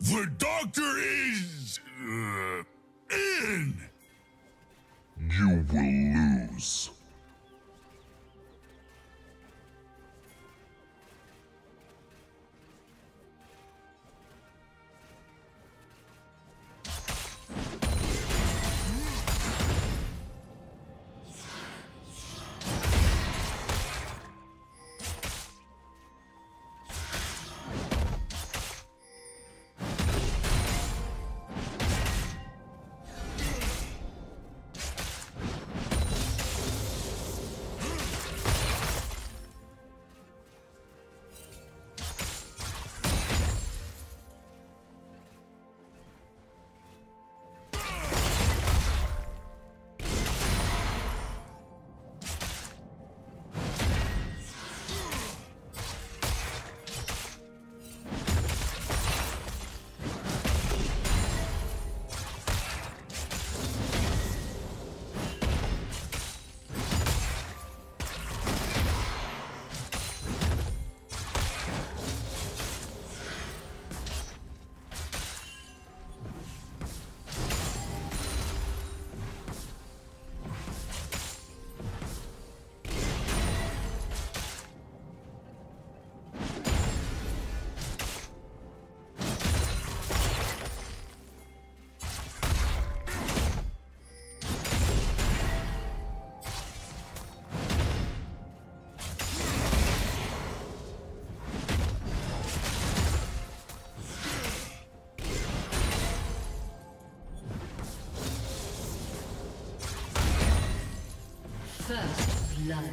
The doctor is... in! You will lose. First blood.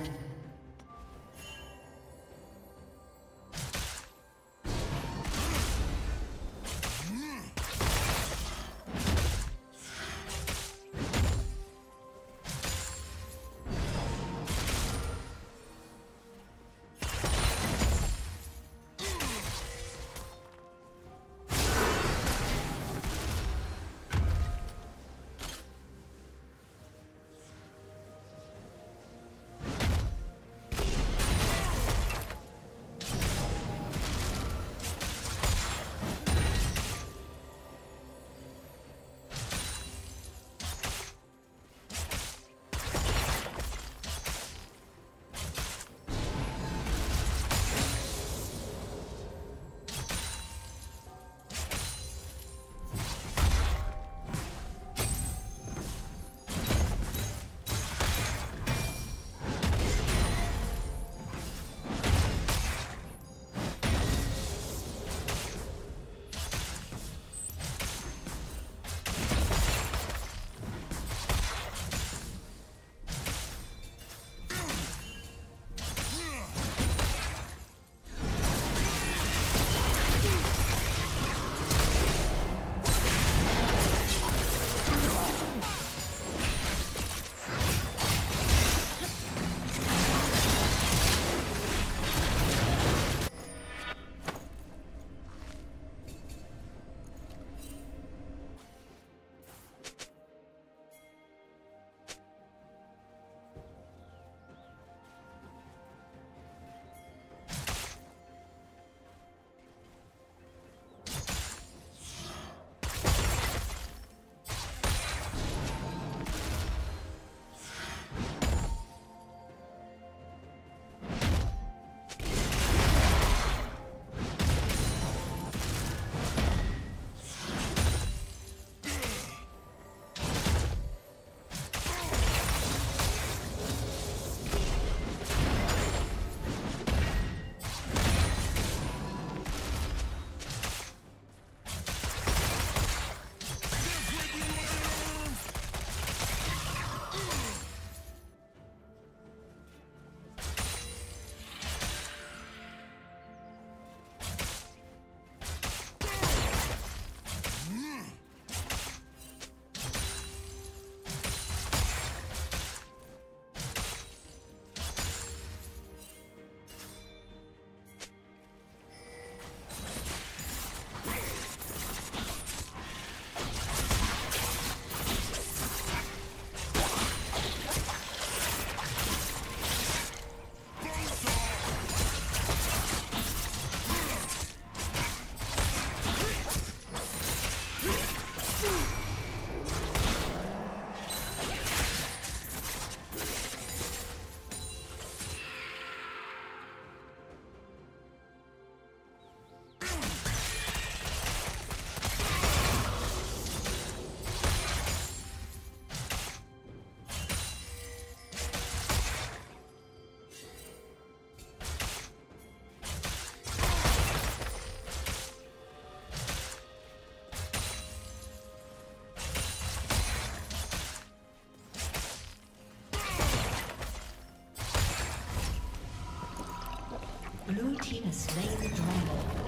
Blue team has slain the dragon.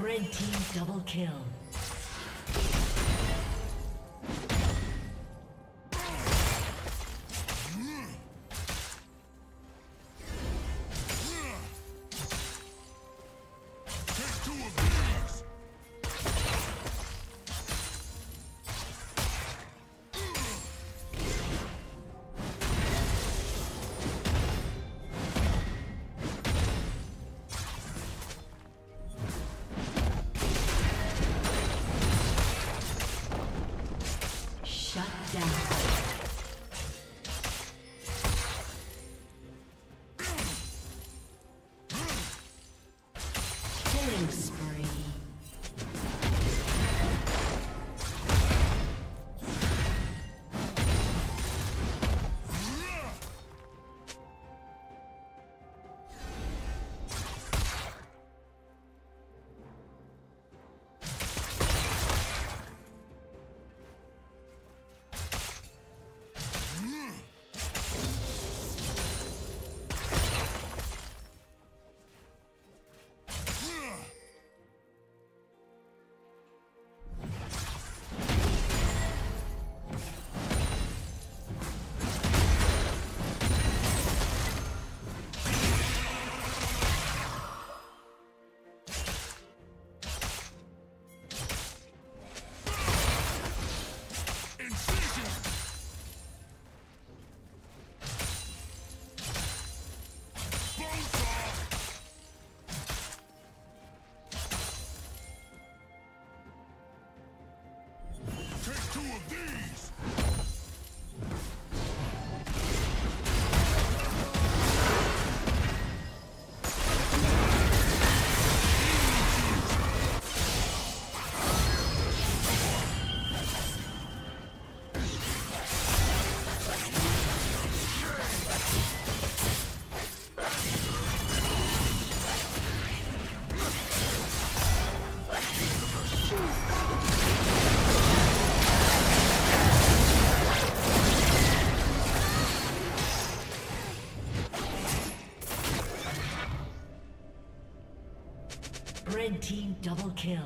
Red team double kill. Red team double kill.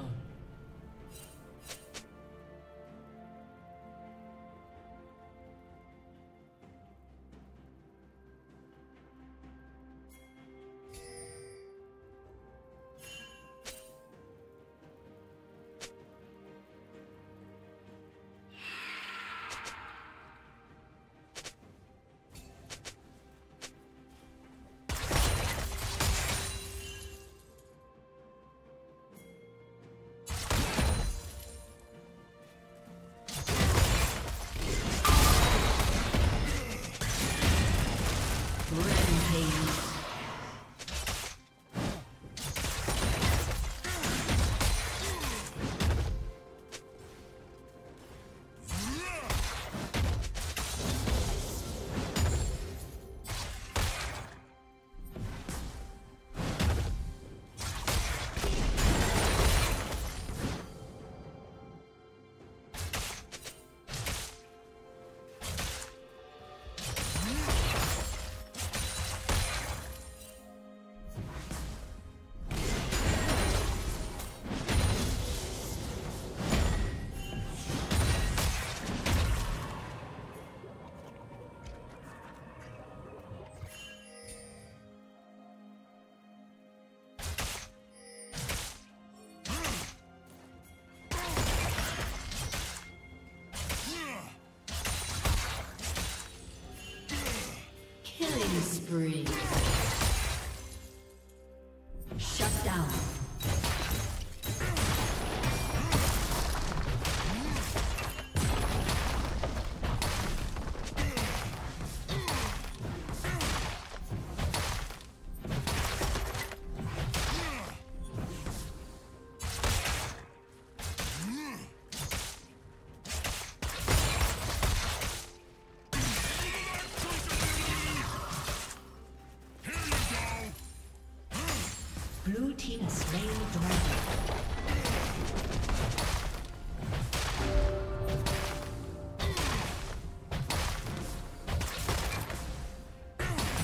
spree. Shut down. Blue team has slain the dragon.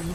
Blue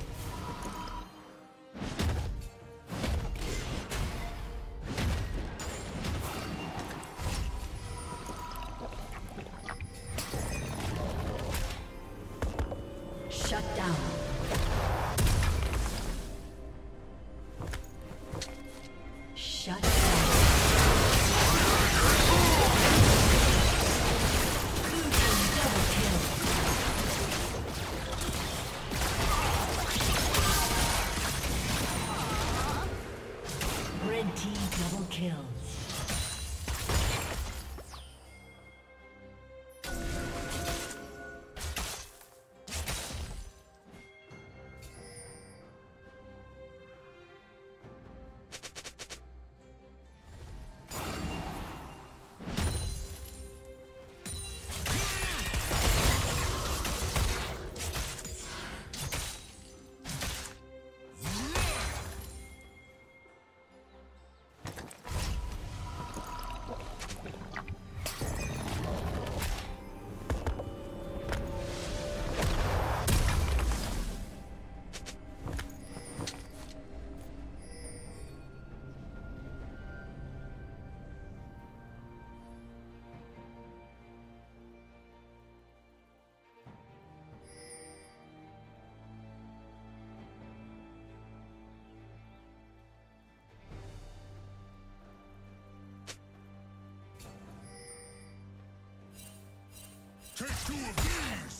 Take two of these!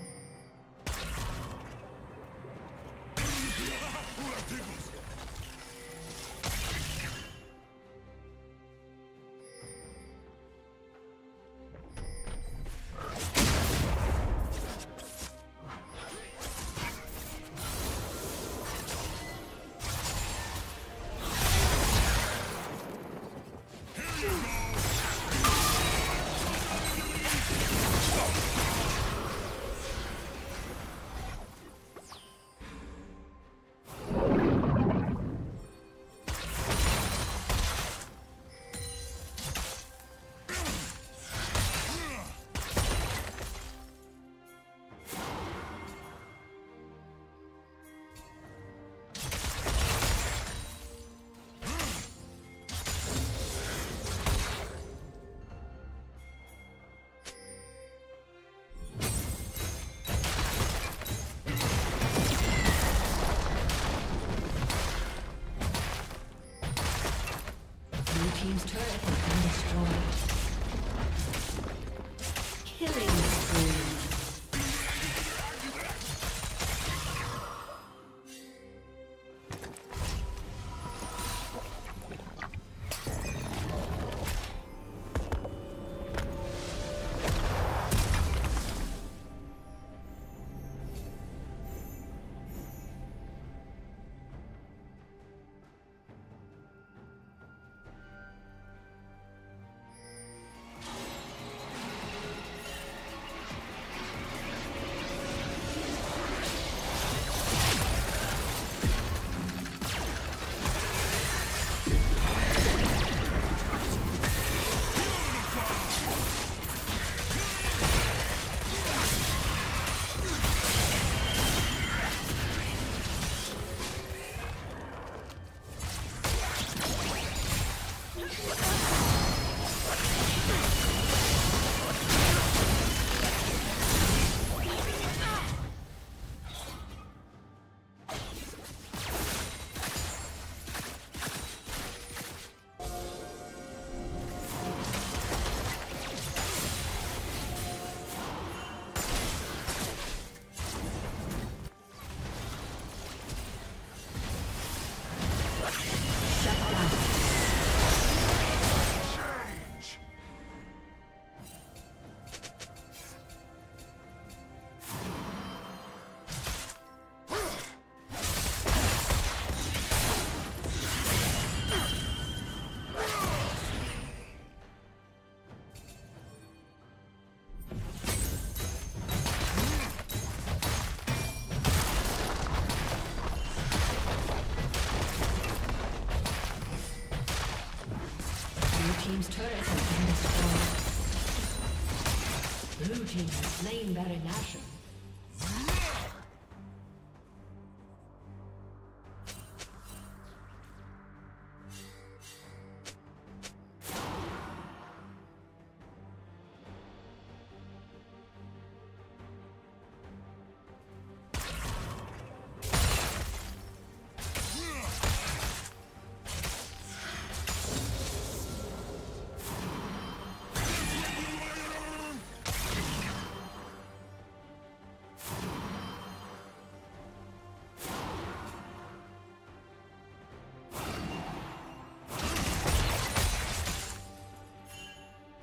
Team's turret has been destroyed. Killing spree. Blue team has slain Baron Nashor.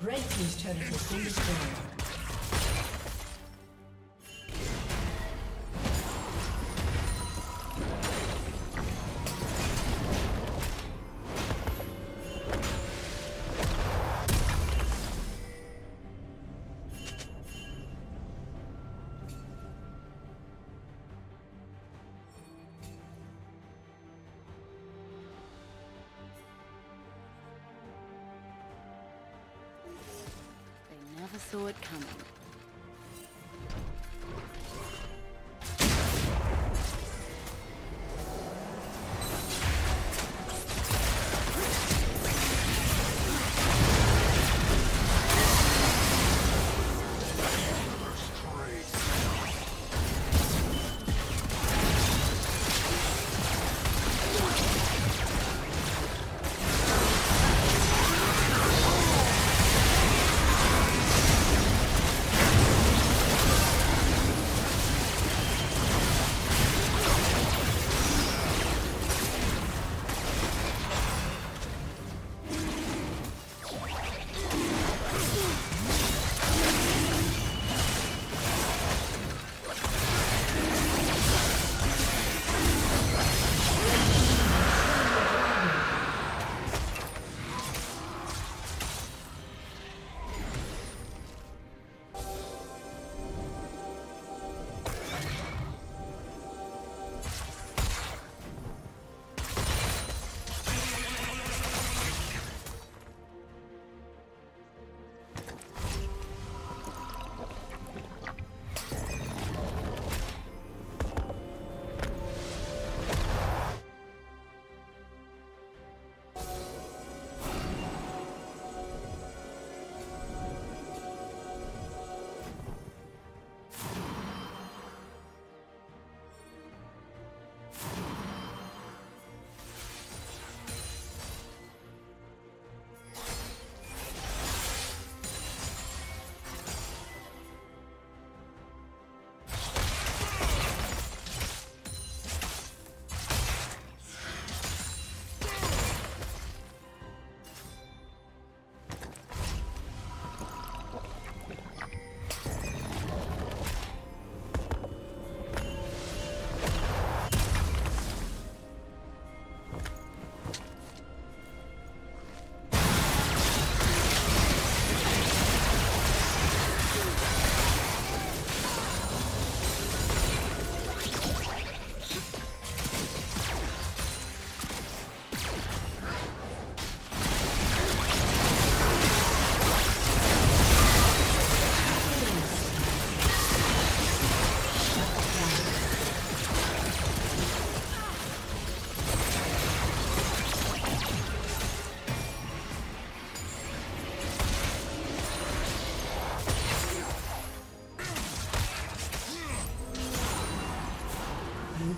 Red team's turret has been destroyed. Saw it coming. Blue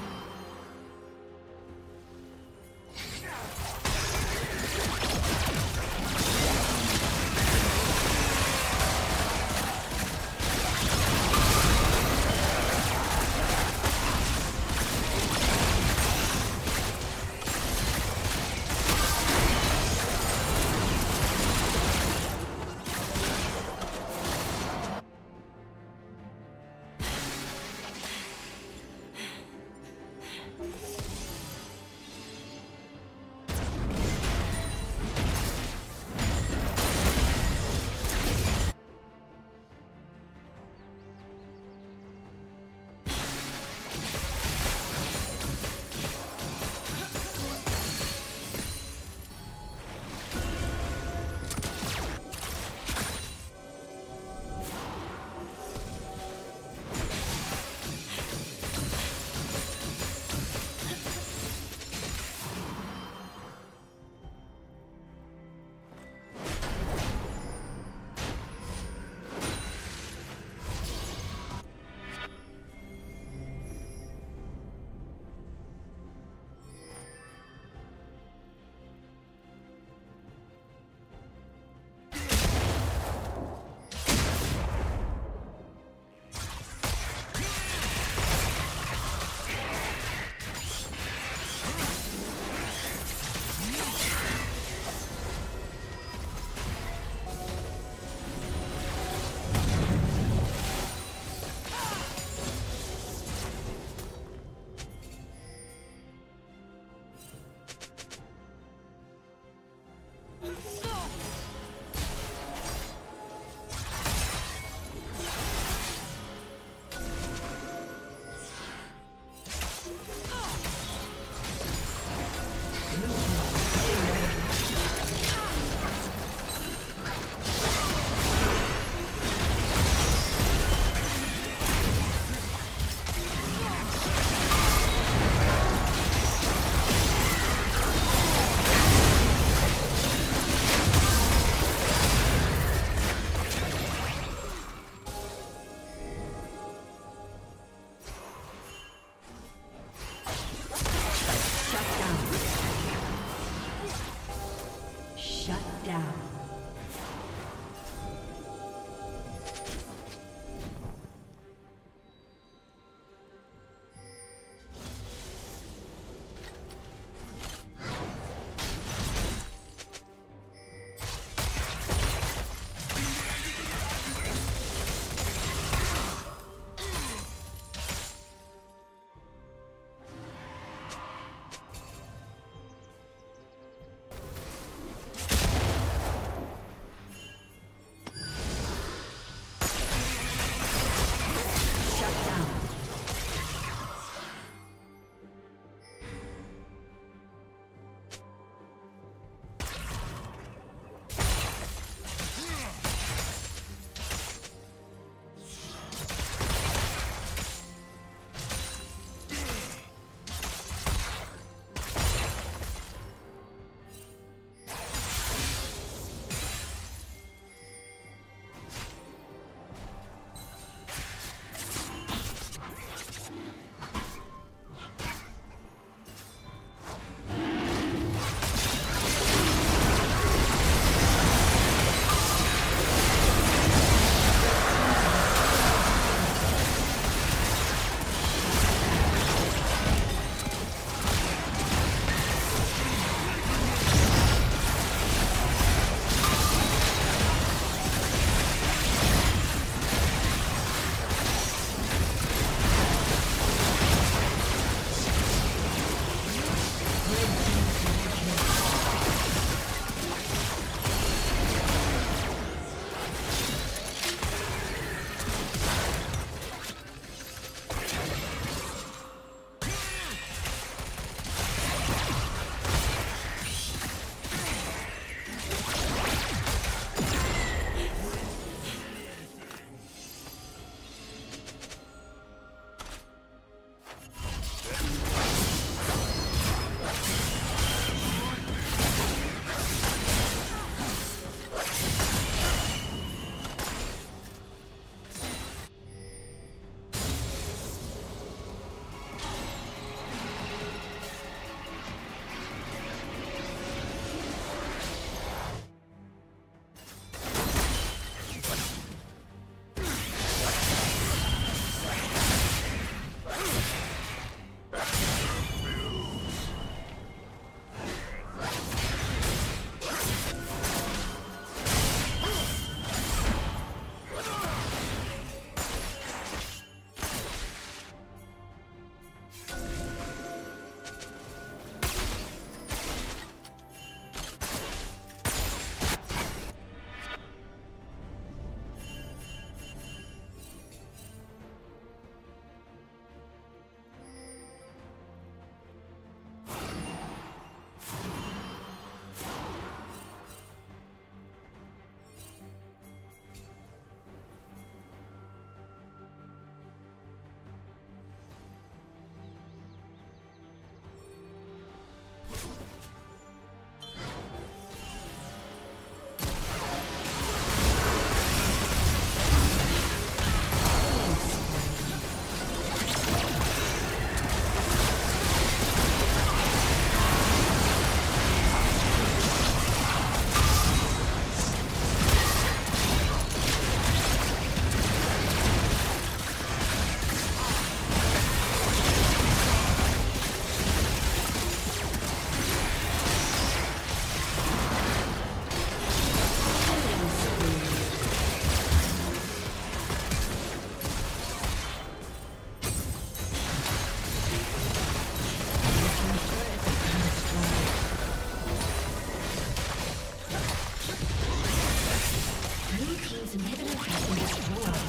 team's inhibitor has been destroyed.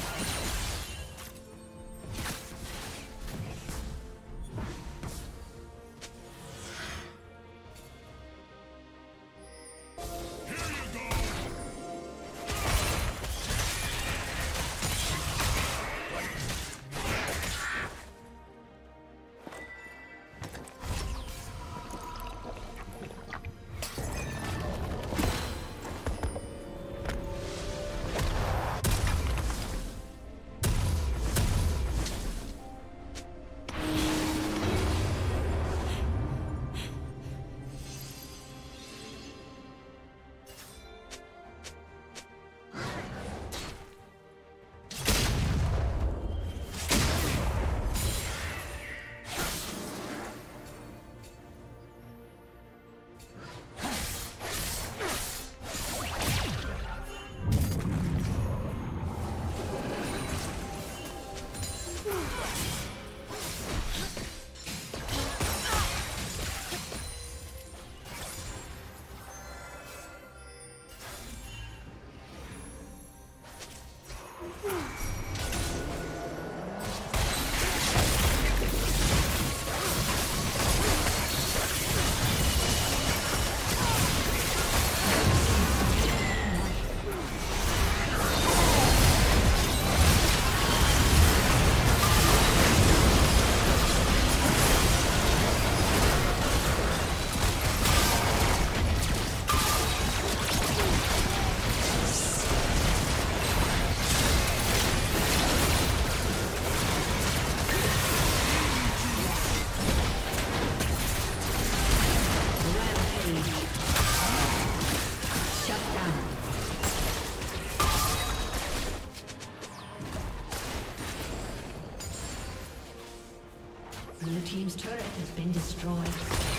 Blue team's turret has been destroyed.